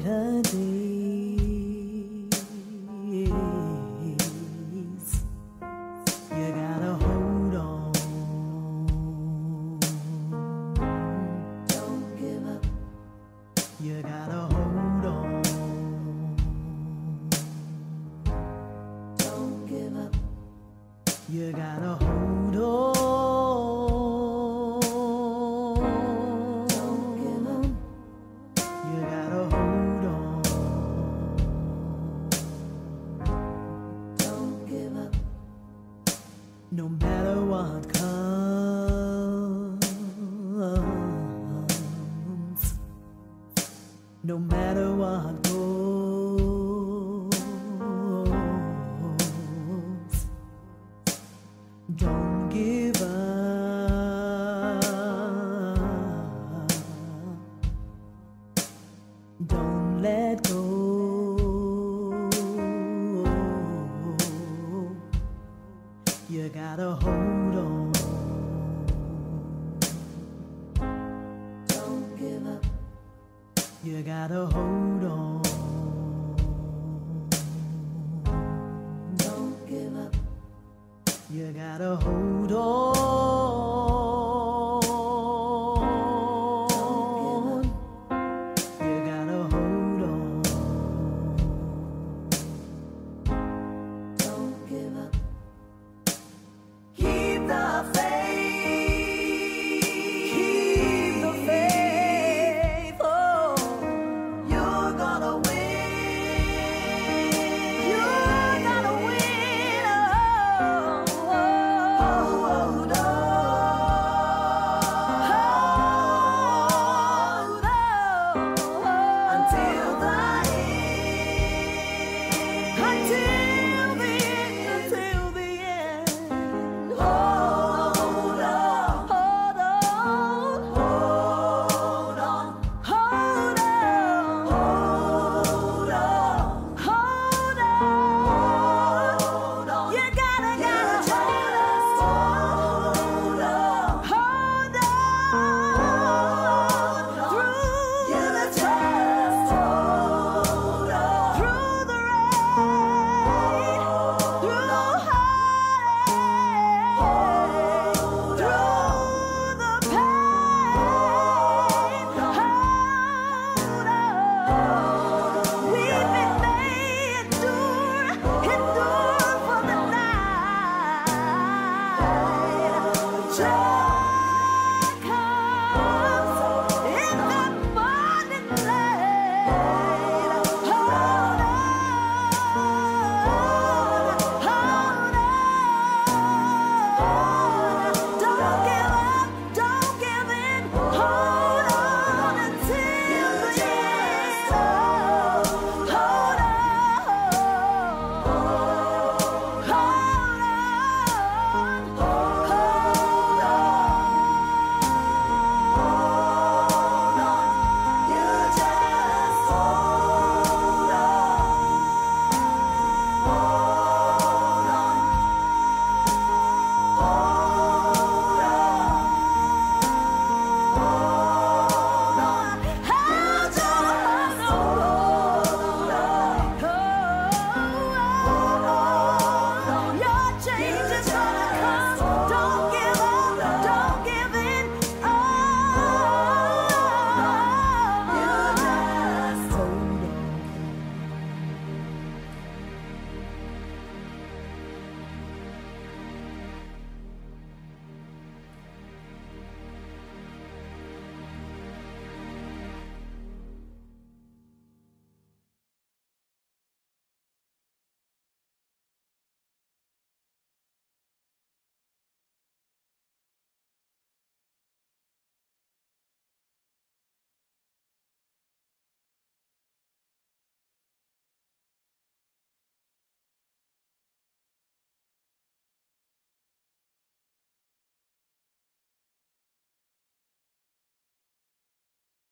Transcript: brighter days. You gotta hold on. Don't give up. You gotta hold on. Don't give up. You gotta hold on. No matter what comes, no matter what goes, don't give up, don't let go. You gotta hold on. Don't give up. You gotta hold on. Don't give up. You gotta hold on.